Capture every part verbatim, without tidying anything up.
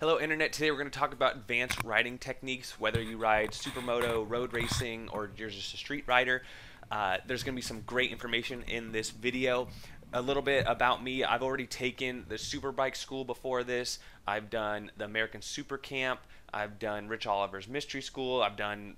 Hello Internet, today we're going to talk about advanced riding techniques, whether you ride supermoto, road racing, or you're just a street rider. Uh, there's going to be some great information in this video. A little bit about me, I've already taken the Superbike School before this, I've done the American Supercamp, I've done Rich Oliver's Mystery School, I've done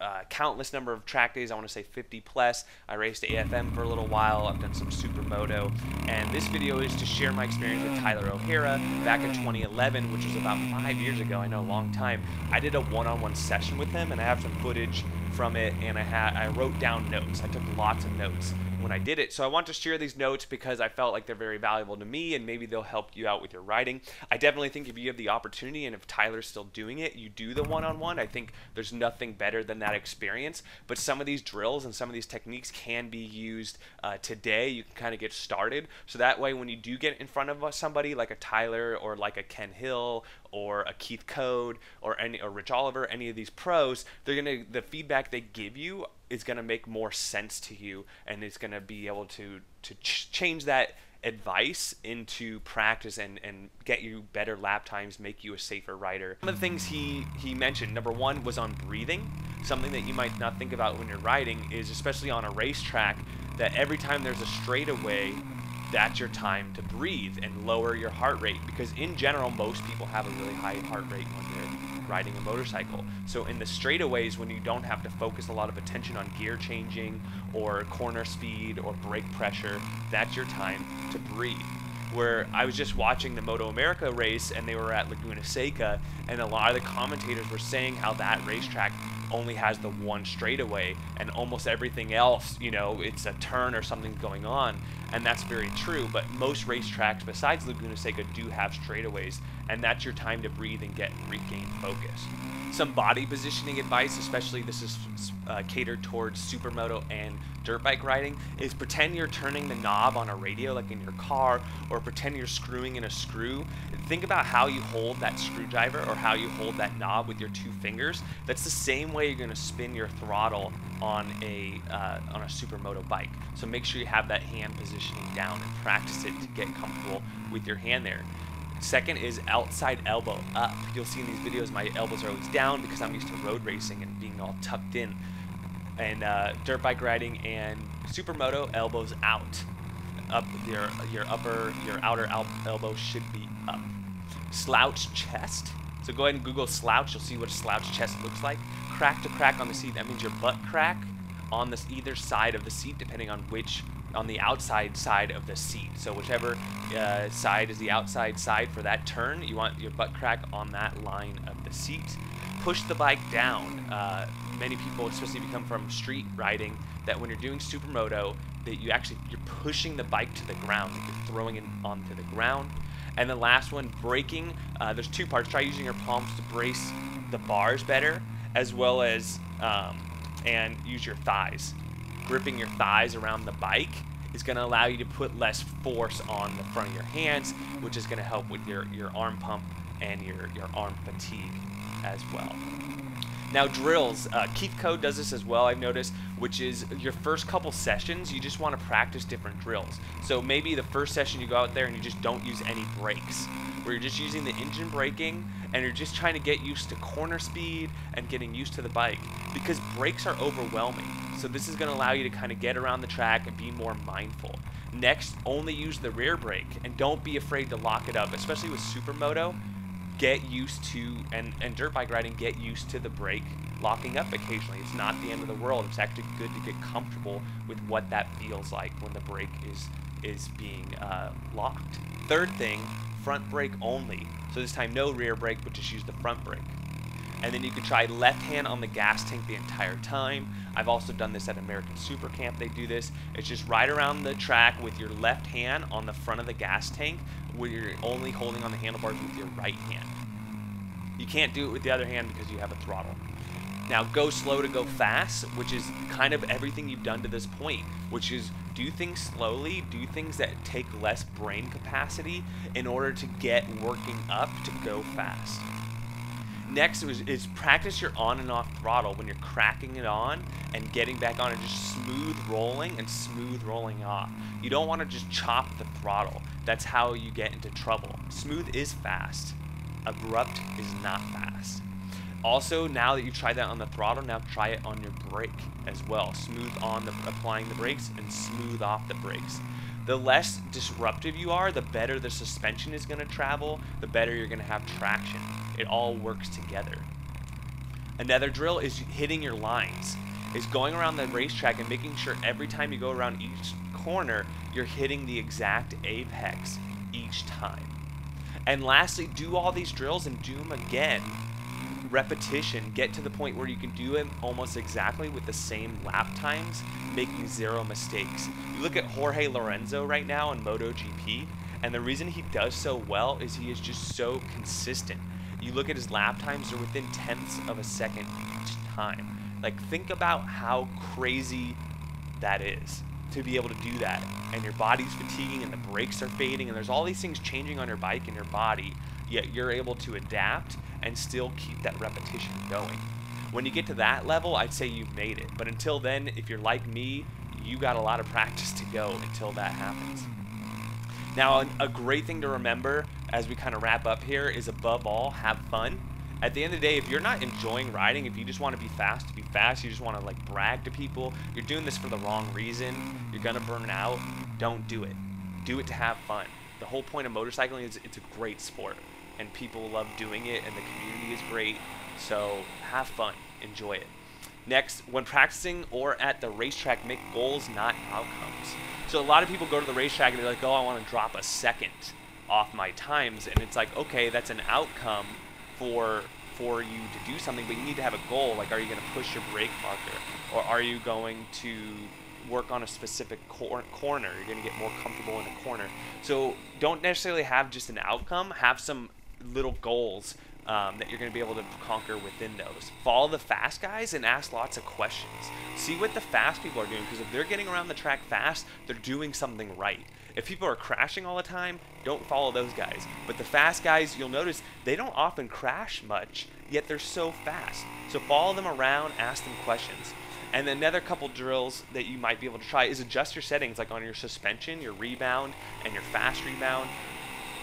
Uh, countless number of track days, I want to say fifty plus. I raced A F M for a little while, I've done some supermoto, and this video is to share my experience with Tyler O'Hara back in twenty eleven, which was about five years ago. I know, a long time. I did a one-on-one session with him, and I have some footage from it, and I had I wrote down notes. I took lots of notes when I did it, so I want to share these notes because I felt like they're very valuable to me, and maybe they'll help you out with your riding. I definitely think if you have the opportunity, and if Tyler's still doing it, you do the one-on-one. I think there's nothing better than that experience, but some of these drills and some of these techniques can be used uh, today. You can kind of get started, so that way when you do get in front of somebody like a Tyler or like a Ken Hill or a Keith Code or any or Rich Oliver, any of these pros, they're gonna the feedback they give you is going to make more sense to you, and it's going to be able to to ch change that advice into practice and and get you better lap times, make you a safer rider. Some of the things he he mentioned, number one was on breathing, something that you might not think about when you're riding is, especially on a racetrack, that every time there's a straightaway, that's your time to breathe and lower your heart rate, because in general most people have a really high heart rate when they're riding a motorcycle. So in the straightaways, when you don't have to focus a lot of attention on gear changing or corner speed or brake pressure, that's your time to breathe. Where I was just watching the Moto America race, and they were at Laguna Seca, and a lot of the commentators were saying how that racetrack only has the one straightaway, and almost everything else, you know, it's a turn or something going on, and that's very true. But most racetracks besides Laguna Seca do have straightaways, and that's your time to breathe and get regain focus. Some body positioning advice, especially this is uh, catered towards supermoto and dirt bike riding, is pretend you're turning the knob on a radio like in your car, or pretend you're screwing in a screw. Think about how you hold that screwdriver or how you hold that knob with your two fingers. That's the same way you're going to spin your throttle on a uh, on a supermoto bike. So make sure you have that hand positioning down and practice it to get comfortable with your hand there. Second is outside elbow up. You'll see in these videos my elbows are always down because I'm used to road racing and being all tucked in. And uh, dirt bike riding and supermoto, elbows out. Up your your upper your outer al elbow should be up. Slouch chest. So go ahead and Google slouch. You'll see what a slouch chest looks like. Crack to crack on the seat. That means your butt crack on this either side of the seat, depending on which. On the outside side of the seat, so whichever uh, side is the outside side for that turn, you want your butt crack on that line of the seat. Push the bike down. Uh, many people, especially if you come from street riding, that when you're doing supermoto, that you actually you're pushing the bike to the ground, like you're throwing it onto the ground. And the last one, braking. Uh, there's two parts. Try using your palms to brace the bars better, as well as um, and use your thighs. Gripping your thighs around the bike is going to allow you to put less force on the front of your hands, which is going to help with your, your arm pump and your, your arm fatigue as well. Now drills, uh, Keith Code does this as well, I've noticed, which is your first couple sessions, you just want to practice different drills. So maybe the first session you go out there and you just don't use any brakes, where you're just using the engine braking and you're just trying to get used to corner speed and getting used to the bike, because brakes are overwhelming. So this is going to allow you to kind of get around the track and be more mindful. Next, only use the rear brake and don't be afraid to lock it up, especially with supermoto. Get used to, and, and dirt bike riding, get used to the brake locking up occasionally. It's not the end of the world. It's actually good to get comfortable with what that feels like when the brake is, is being uh, locked. Third thing, front brake only. So this time no rear brake, but just use the front brake. And then you could try left hand on the gas tank the entire time. I've also done this at American Supercamp. They do this. It's just ride around the track with your left hand on the front of the gas tank, where you're only holding on the handlebars with your right hand. You can't do it with the other hand because you have a throttle. Now go slow to go fast, which is kind of everything you've done to this point, which is do things slowly, do things that take less brain capacity in order to get working up to go fast. Next is, is practice your on and off throttle when you're cracking it on and getting back on, and just smooth rolling and smooth rolling off. You don't want to just chop the throttle. That's how you get into trouble. Smooth is fast. Abrupt is not fast. Also, now that you tried that on the throttle, now try it on your brake as well. Smooth on the applying the brakes and smooth off the brakes. The less disruptive you are, the better the suspension is going to travel, the better you're going to have traction. It all works together. Another drill is hitting your lines. It's going around the racetrack and making sure every time you go around each corner, you're hitting the exact apex each time. And lastly, do all these drills and do them again. Repetition, get to the point where you can do it almost exactly with the same lap times, making zero mistakes. You look at Jorge Lorenzo right now in MotoGP, and the reason he does so well is he is just so consistent. You look at his lap times, they're within tenths of a second each time. Like, think about how crazy that is to be able to do that, and your body's fatiguing and the brakes are fading and there's all these things changing on your bike and your body, yet you're able to adapt and still keep that repetition going. When you get to that level, I'd say you've made it. But until then, if you're like me, you got a lot of practice to go until that happens. Now, a great thing to remember as we kind of wrap up here is, above all, have fun. At the end of the day, if you're not enjoying riding, if you just want to be fast to be fast, you just want to like brag to people, you're doing this for the wrong reason, you're gonna burn out. Don't do it. Do it to have fun. The whole point of motorcycling is it's a great sport, and people love doing it, and the community is great, so have fun, enjoy it. Next, when practicing or at the racetrack, make goals, not outcomes. So a lot of people go to the racetrack and they're like, oh, I want to drop a second off my times, and it's like, okay, that's an outcome for for you to do something, but you need to have a goal. Like, are you going to push your brake marker, or are you going to work on a specific cor corner? You're going to get more comfortable in a corner. So don't necessarily have just an outcome, have some little goals um, that you're going to be able to conquer within those. Follow the fast guys and ask lots of questions. See what the fast people are doing, because if they're getting around the track fast, they're doing something right. If people are crashing all the time, don't follow those guys. But the fast guys, you'll notice they don't often crash much, yet they're so fast. So follow them around, ask them questions. And another couple drills that you might be able to try is adjust your settings, like on your suspension, your rebound, and your fast rebound.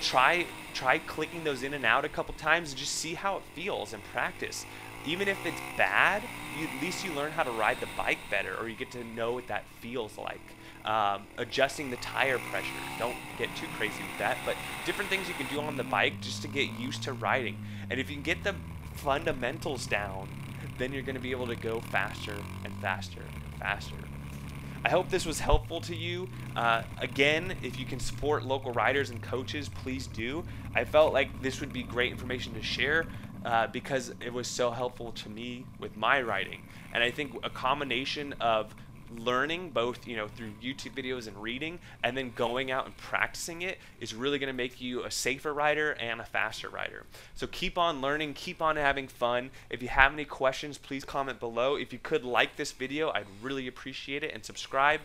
Try try clicking those in and out a couple times and just see how it feels and practice. Even if it's bad, you, at least you learn how to ride the bike better, or you get to know what that feels like. Um, adjusting the tire pressure. Don't get too crazy with that, but different things you can do on the bike just to get used to riding. And if you can get the fundamentals down, then you're going to be able to go faster and faster and faster. I hope this was helpful to you. Uh, again, if you can support local riders and coaches, please do. I felt like this would be great information to share uh, because it was so helpful to me with my riding. And I think a combination of learning, both you know through YouTube videos and reading, and then going out and practicing it, is really going to make you a safer rider and a faster rider. So keep on learning, keep on having fun. If you have any questions, please comment below. If you could like this video, I'd really appreciate it, and subscribe.